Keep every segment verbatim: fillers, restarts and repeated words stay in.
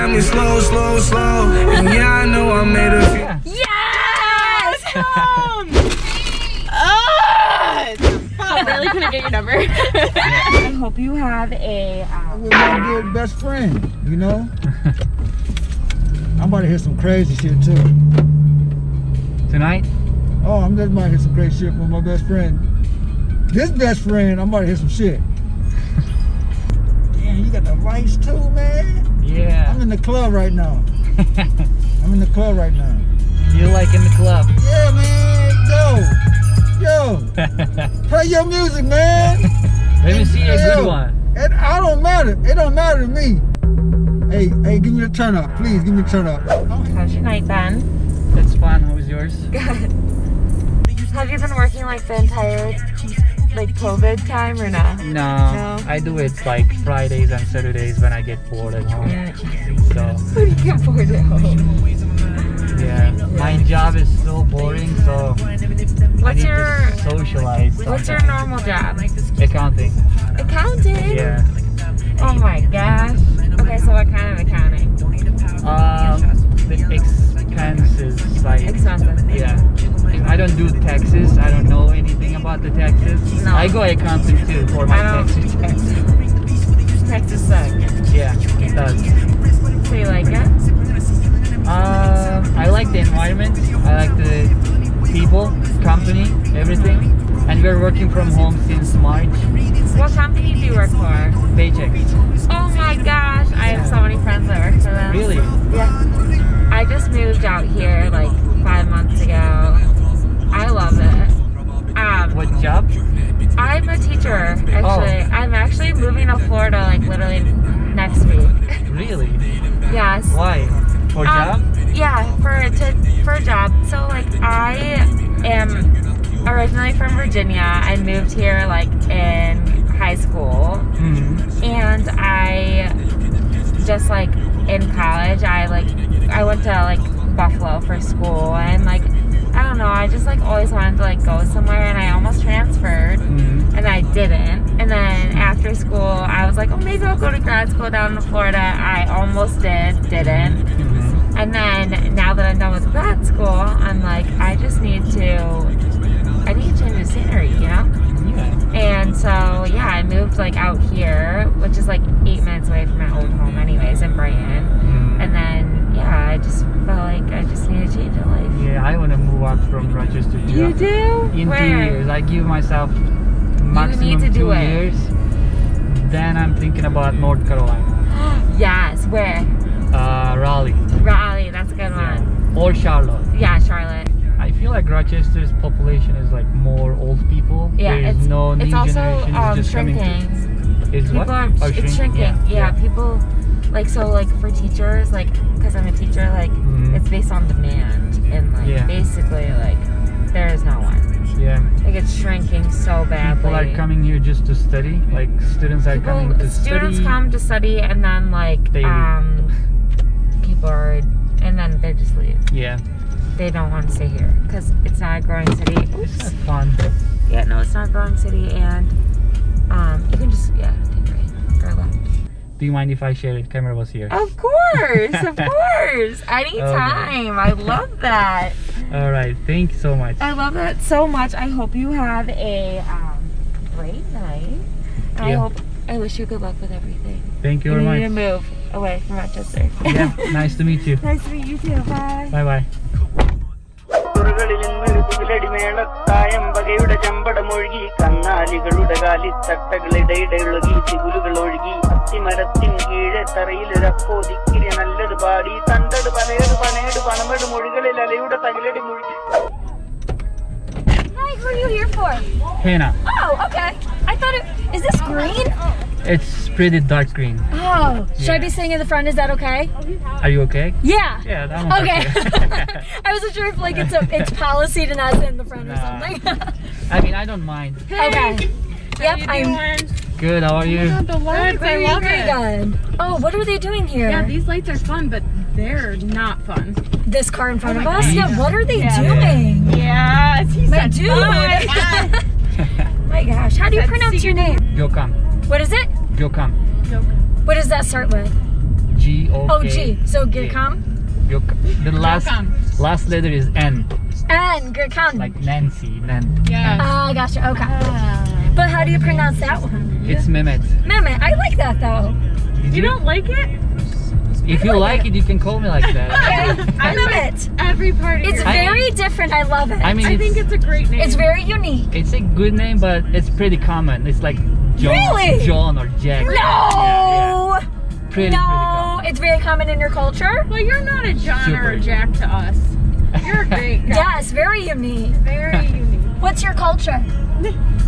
got me slow, slow, slow. And yeah, I know I made a few. Yes! Oh, I really couldn't get your number. I hope you have a... Uh, we're your good best friend, you know? I'm about to hear some crazy shit, too. Tonight? Oh, I'm just about to hear some great shit from my best friend. This best friend, I'm about to hear some shit. Damn, you got the lights, too, man? Yeah. I'm in the club right now. I'm in the club right now. You're like in the club. Yeah, man. Yo. Yo. Play your music, man. Let me see a good one. And I don't matter. It don't matter to me. Hey, hey, give me the turn up, please. Give me the turn up. How's your night been? It's fun. How was yours? Good. Have you been working like the entire like COVID time or not? No, no. I do it like Fridays and Saturdays when I get bored at home. Yeah. So. When you get bored at home. Yeah. yeah. My job is so boring, so what's I need your, to socialize. What's sometimes. your normal job? Accounting. Accounting? Yeah. Oh my gosh. Okay, so what kind of accounting? Um, the expenses, like... Expenses? Yeah. I don't do taxes. I don't know anything about the taxes. No. I go accounting too for my taxes. Taxes suck. Yeah, it does. So you like it? Uh, I like the environment. I like the people, company, everything. And we're working from home since March. What company do you work for? Paycheck. Oh my gosh, I have so many friends that work for them. Really? Yeah. I just moved out here like five months ago. I love it. Um, what job? I'm a teacher, actually. Oh. I'm actually moving to Florida like literally next week. Really? Yes. Why? For a um, job? Yeah, for, to, for a job. So like I am... originally from Virginia. I moved here like in high school. Mm-hmm. And I just like in college I like I went to like Buffalo for school and like I don't know, I just like always wanted to like go somewhere and I almost transferred. Mm-hmm. And I didn't. And then after school I was like, oh maybe I'll go to grad school down in Florida. I almost did, didn't. Mm-hmm. And then now that I'm done with grad school, I'm like I just need to I need to change the scenery, you know? Yeah. And so, yeah, I moved, like, out here, which is, like, eight minutes away from my old home anyways in Brighton. Mm. And then, yeah, I just felt like I just need to change the life. Yeah, I want to move out from Rochester. Too. You do? In Where? two years. I give myself maximum you need to do two it. years. Then I'm thinking about North Carolina. Yes. Where? Uh, Raleigh. Raleigh. That's a good yeah. one. Or Charlotte. Yeah, Charlotte. I feel like Rochester's population is like more old people. Yeah, There's it's no new it's also um, just shrinking. To, it's people what? Are, it's shrinking. shrinking. Yeah. Yeah, yeah, people like so like for teachers like because I'm a teacher like mm-hmm. it's based on demand and like yeah. basically like there is no one. Yeah, like it's shrinking so badly. People are coming here just to study. Like students are people, coming to students study. Students come to study and then like they um people are and then they just leave. Yeah. They don't want to stay here because it's not a growing city. Oops. It's not fun. Yeah, no, it's not a growing city, and um, you can just yeah take right or left. Do you mind if I share the camera was here? Of course, of course, anytime. Okay. I love that. All right, thank you so much. I love that so much. I hope you have a um, great night. Yeah. I hope. I wish you good luck with everything. Thank you very much. You need to move away from Rochester. Yeah, nice to meet you. Nice to meet you too. Bye. Bye bye. Hi, who are you here for? Hannah. Oh, okay. I thought it... Is this green? It's pretty dark green. Oh, should yeah. I be sitting in the front? Is that okay? Are you okay? Yeah. Yeah, that one's okay. okay. I wasn't sure if like it's a it's policy to not sit in the front nah. or something. I mean, I don't mind. Hey. Okay. How yep, I'm good. How are you? Oh, the lights are really good. Oh, what are they doing here? Yeah, these lights are fun, but they're not fun. This car in front oh of us? God. Yeah. What are they yeah. doing? Yeah, it's he's said dude. My gosh, how do you pronounce your name? Gökhan. What is it? Gökhan. What does that start with? G O K. Oh, G. So Gökhan. Gökhan. The last Gökhan. last letter is N. N. Gökhan. Like Nancy. Nan. Yeah. Ah, uh, gotcha. Okay. Uh, but how do you pronounce that one? It's Mehmet. Mehmet. I like that though. Did you, you don't like it? If you like, like it. it, you can call me like that. Okay. I love it. Every part of It's your very name. different. I love it. I mean, I it's, think it's a great name. It's very unique. It's a good name, but it's pretty common. It's like John, really? John or Jack. No. Yeah, yeah. Pretty, no. Pretty common. It's very common in your culture. Well, you're not a John Super. or a Jack to us. You're a great guy. Yes, very unique. Very unique. What's your culture?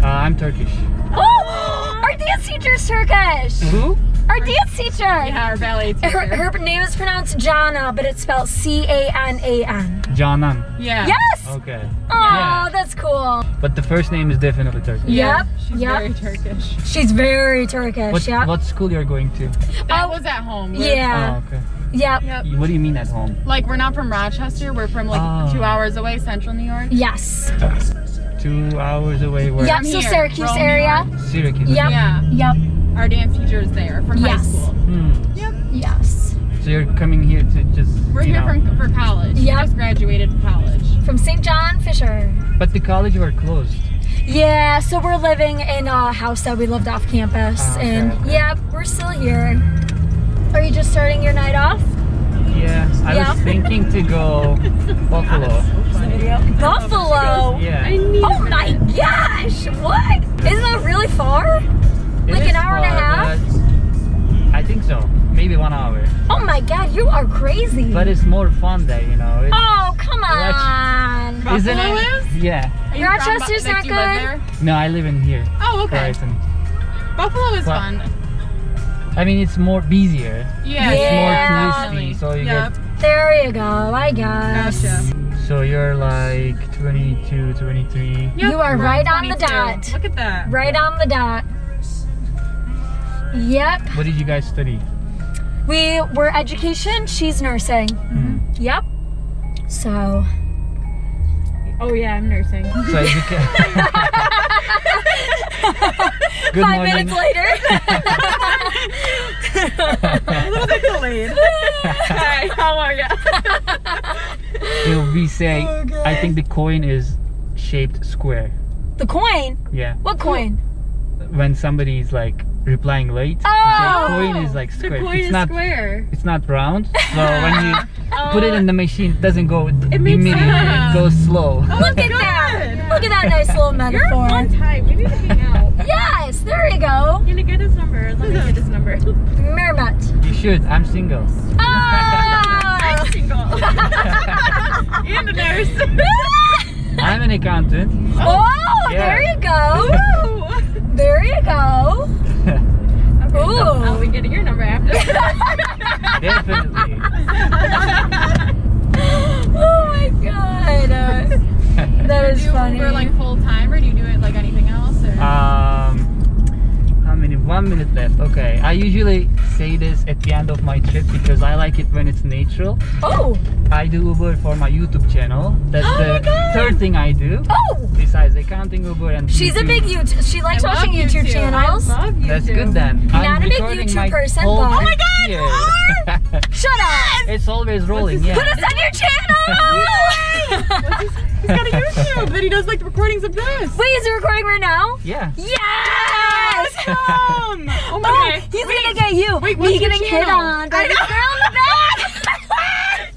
Uh, I'm Turkish. Oh, our dance teacher's Turkish. Who? Our dance teacher. Yeah, our ballet teacher. Her, her name is pronounced Canan, but it's spelled C A N A N. Canan. Yeah. Yes. Okay. Oh, yeah. That's cool. But the first name is definitely Turkish. Yep. She's yep. very Turkish. She's very Turkish. What, yep. what school you're going to? That uh, was at home. We're, yeah. Oh, okay. Yep. yep. What do you mean at home? Like we're not from Rochester. We're from like oh. two hours away, Central New York. Yes. Two hours away. Where? Yep. So here, Syracuse area. Syracuse. Yep. Yeah. Yep. Our dance teacher is there from yes. high school. Mm. Yep. Yes. So you're coming here to just. We're you here know. from for college. Yep. We just graduated from college. From Saint John Fisher. But the college were closed. Yeah, so we're living in a house that we lived off campus, oh, okay, and okay. yeah, we're still here. Are you just starting your night off? Yeah, I yeah. was thinking to go Buffalo. So Buffalo. Goes, yeah. I need oh my gosh! What? Isn't that really far? It like an hour far, and a half? I think so. Maybe one hour. Oh my god, you are crazy. But it's more fun there, you know. It's oh, come on. Roch Isn't Buffalo it? Is? Yeah. Are Rochester's not good. There? No, I live in here. Oh, okay. Brighton. Buffalo is but, fun. I mean, it's more busier. Yeah. yeah. It's more touristy, so you yep. get... There you go, I guess. Gotcha. So you're like twenty-two, twenty-three. Yep. You are We're right on, on the dot. Look at that. Right on the dot. Yep. What did you guys study? We were education, she's nursing. Mm-hmm. Yep. So. Oh yeah, I'm nursing. So education. Good Five morning. minutes later. A little bit delayed. Hi, how are you? We say, oh, I think the coin is shaped square. The coin? Yeah. What coin? When somebody is like replying late, oh, the coin is like square. The coin it's is not square. It's not round. So when you oh. put it in the machine, it doesn't go it immediately. It goes slow. Oh, look at God. that! Yeah. Look at that nice little metaphor. You're on time. We need to hang out. Yes, there you go. You're gonna get his number. Let me get his number. Mehmet. You should. I'm single. Oh. I'm single. And a nurse. I'm an accountant. Oh, oh yeah. There you go. Ooh. There you go. Okay, Ooh. So I'll be getting your number after. Definitely. Oh my god. Uh, that is funny. Do you do like full time or do you do it like anything else? Or? Um, how many? One minute left. Okay. I usually say this at the end of my trip because I like it when it's natural. Oh. I do Uber for my YouTube channel. That's oh the third thing I do. Oh. Besides accounting Uber and She's YouTube. a big YouTube. She likes I watching YouTube, YouTube channels. I love YouTube. That's good then. You're I'm not a big YouTube person, but oh my god, you are. Shut up. It's always rolling. Yeah. Put us on your channel. Yay! What's He's got a YouTube that he does like the recordings of this. Wait, is it recording right now? Yeah. Yes. Yes! Um, oh my god. Oh, he's wait, gonna get you. Wait, what's He's your getting channel? hit on by this girl in the back.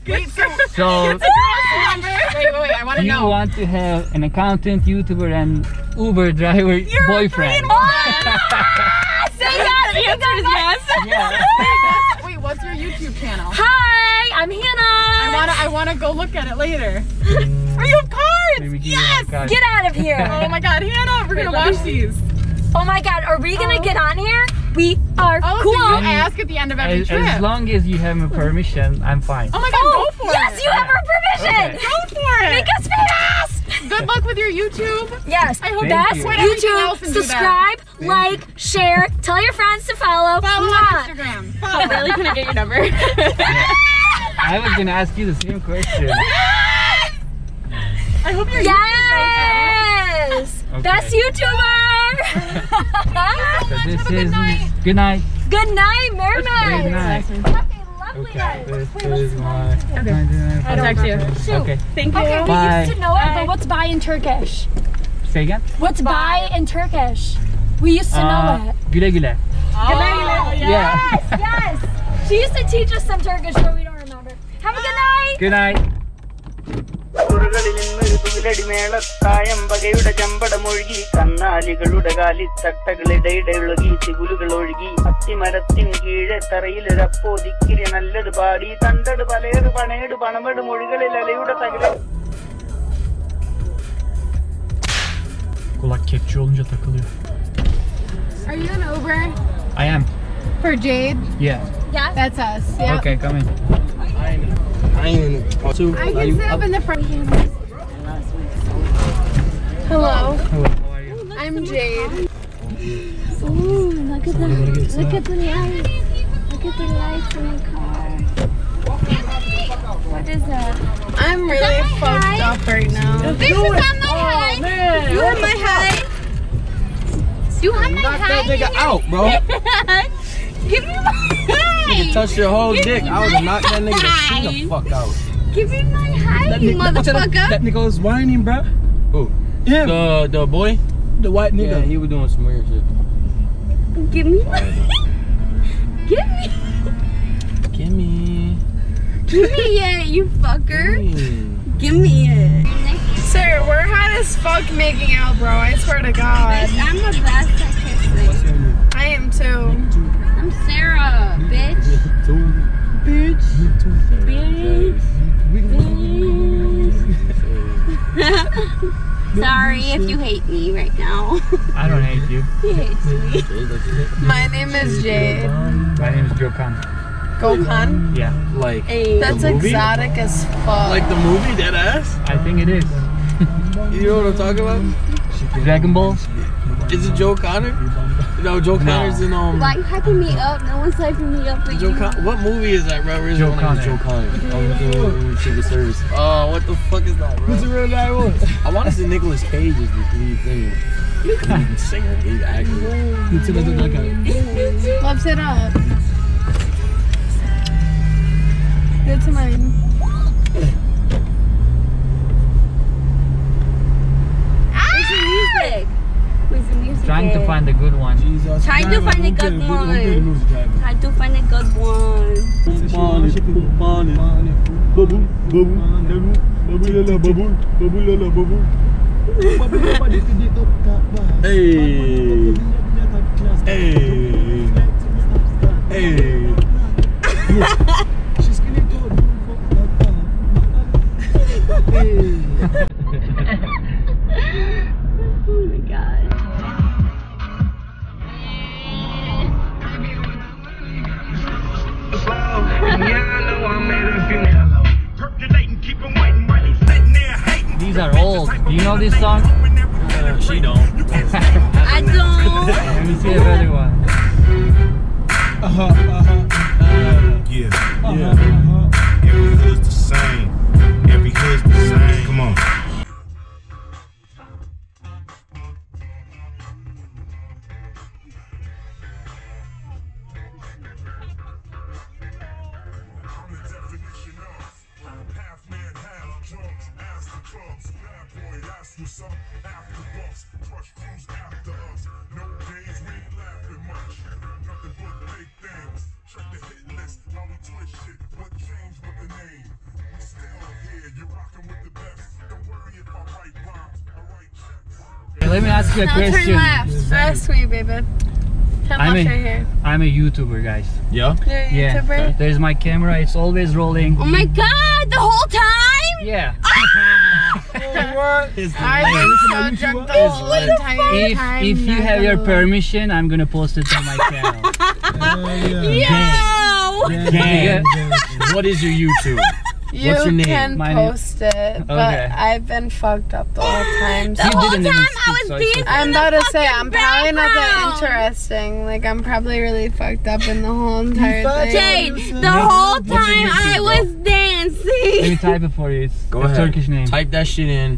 Wait, so. so Wait, wait, wait, I want to you know. You want to have an accountant, YouTuber, and Uber driver You're boyfriend. Oh, say yes! The answer is yes. yes. Wait, what's your YouTube channel? Hi, I'm Hannah. I wanna, I wanna go look at it later. Mm. Are you have cards? Yes! Cards. Get out of here! Oh my god, Hannah, we're wait, gonna watch these. Oh my god, are we gonna oh. get on here? We are oh, cool. So you ask at the end of every as, trip. As long as you have my permission, I'm fine. Oh my god, oh, go for yes, it! Yes, you have our permission! Okay. Go for it! Make us famous! Good luck with your YouTube. Yes, I hope that's you. YouTube. Subscribe, that. like, share, tell your friends to follow. Follow on Instagram. Follow. I'm really gonna get your number. Yeah. I was gonna ask you the same question. I hope you're yes. Okay. Best YouTuber. So this is good night. Good night, Mermaid. Good night. Okay, this is my... Okay, I'll talk to you. Okay, thank you. Okay, we used to know it, but what's bye in Turkish? Say again? What's bye in Turkish? We used to uh, know it. Güle güle. Oh, güle güle. Yes, yeah. yes. She used to teach us some Turkish, but we don't remember. Have a good night. Good night. Kulak kepçe olunca takılıyor. Are you an Uber? I am. For Jade? Yeah. Yeah? That's us. Yep. Okay, come in. I am. I am. So, I can sit up, up in the front. Hello. Hello. How are you? Ooh, I'm Jade. Ooh, look at the look at the lights. Look at the lights in the car. What is that? I'm really fucked high? up right now. This is on my high. Oh, you have my high. You have my Knock high. Knock that nigga out, bro. Give me my high. You can touch your whole Give dick. I was knocked that nigga high. the fuck out. Give me my high, that you motherfucker. That, that nigga was whining, bro. Who? Yeah. The, the boy? The white nigga. Yeah, he was doing some weird shit. Give me my Give me. Give me. Give me it, you fucker. Give me it. Sir, we're hot as fuck making out, bro. I swear to God. Bitch, I'm the best at kissing. I am too. I'm Sarah, bitch. Bitch. Bitch. Bitch. Sorry if you hate me right now. I don't hate you. He hates me. My name is Jade. My name is Gökhan. Gökhan? Yeah. Like a That's movie? exotic as fuck. Like the movie, dead ass? I think it is. You know what I'm talking about? Dragon Ball? Is it Joe Connor? No, Joe no. Connor's in um... Why you hyping me up? No one's hyping me up for Joe you. Con what movie is that, bro? Where's Joe Connor. Joe Connor. Oh, uh, what the fuck is that, bro? What's the real guy was? I want to see Nicholas Cage as the lead singer. You can't sing it. He's acting. Flaps it up. Good to mine. Ah! Music. Where's the music? Trying to find a good one. Jesus. Trying to find a good one. Trying to find a good one. Hey. Hey. Hey. These are old. Do you know this song? Uh, she don't. I don't. Let me see another one. Uh huh. Uh huh. Uh, yeah. Uh-huh, yeah. Uh-huh. Every hood's the same. Every hood's the same. Come on. Let me ask you a no, question. Turn left. That's sweet, baby. Turn I'm left a, right here. I'm a YouTuber, guys. Yeah? You're a YouTuber? Yeah. Okay. There's my camera. It's always rolling. Oh my God! The whole time? Yeah. Ah! oh, what? It's I am so drunk the whole entire if, time. If you have your permission, I'm gonna post it on my channel. uh, yeah. Yo! Gang. Gang. Gang. What is your YouTube? You What's your name? can My post name? it, but okay. I've been fucked up the whole time. The whole time I was being I'm about to say, I'm probably not that interesting. Like, I'm probably really fucked up in the whole entire thing. Jade, the whole time I was dancing. Let me type it for you. It's Go ahead. Turkish name. Type that shit in.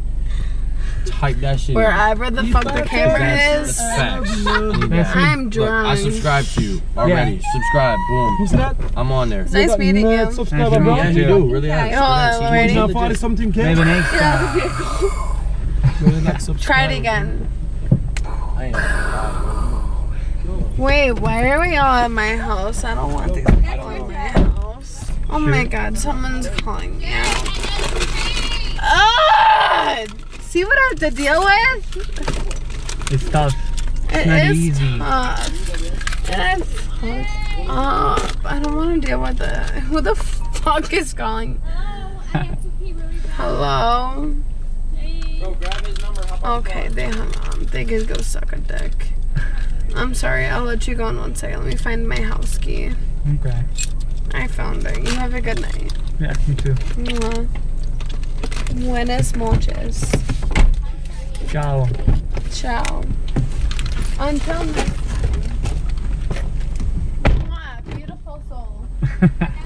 type that shit wherever in. the fuck the camera that's, is. That's facts. I'm drunk. I subscribe to you already. Yeah. Subscribe, boom. Who's that? I'm on there. Nice meeting you. Nice meeting you. Yeah, you do really. Hold on, something came. Try it again. Wait, why are we all at my house? I don't want to go at my house. Oh my god, someone's calling me out. Oh, see what I have to deal with? It's tough. It's it not is easy. Tough. And it's fucked up. I don't want to deal with it. Who the fuck is calling? Hello? Okay, they hung on. They can go suck a dick. I'm sorry, I'll let you go in one second. Let me find my house key. Okay. I found it. You have a good night. Yeah, you too. Yeah. Buenas noches. Ciao. Ciao. Until next time. Mwah, beautiful soul.